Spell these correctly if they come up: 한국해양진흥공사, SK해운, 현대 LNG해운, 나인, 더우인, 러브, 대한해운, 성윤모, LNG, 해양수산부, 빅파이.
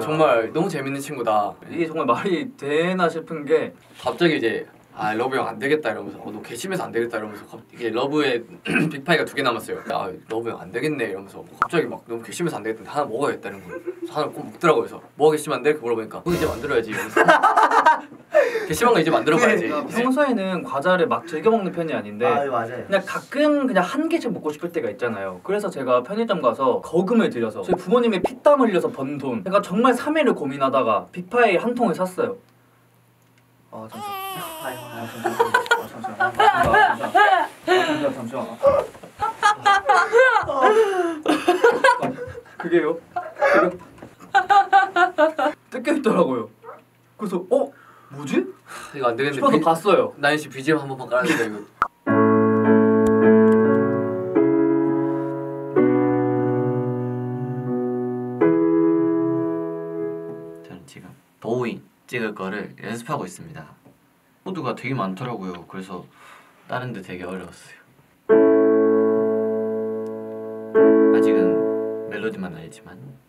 정말 너무 재밌는 친구다. 이게 정말 말이 되나 싶은 게 갑자기 이제 아 러브 형 안 되겠다 이러면서 너 괘씸해서 안 되겠다 이러면서 이게 러브의 빅파이가 2개 남았어요. 아 러브 형 안 되겠네 이러면서 갑자기 막 너무 괘씸해서 안 되겠다 하나 먹어야겠다 이런 거 하나 꼭 먹더라고요. 그래서 뭐가 괘씸한데? 이렇게 물어보니까 그거 이제 만들어야지 이러면서 괘씸한 거 이제 만들어봐야지. 평소에는 과자를 막 즐겨 먹는 편이 아닌데 맞아요. 그냥 가끔 그냥 한 개씩 먹고 싶을 때가 있잖아요. 그래서 제가 편의점 가서 거금을 들여서 저희 부모님의 피땀 흘려서 번 돈 제가 정말 3일을 고민하다가 빅파이 한 통을 샀어요. 아 잠시만 잠시만 그게요? 뜯겨있더라고요. 그래서 어? 뭐지? 이거 안되겠는데 싶어서 봤어요. 나인씨 BGM 한 번만 깔아주세요 이거. 저는 지금 더우인 찍을 거를 연습하고 있습니다. 코드가 되게 많더라고요. 그래서 다른 데 되게 어려웠어요. 아직은 멜로디만 알지만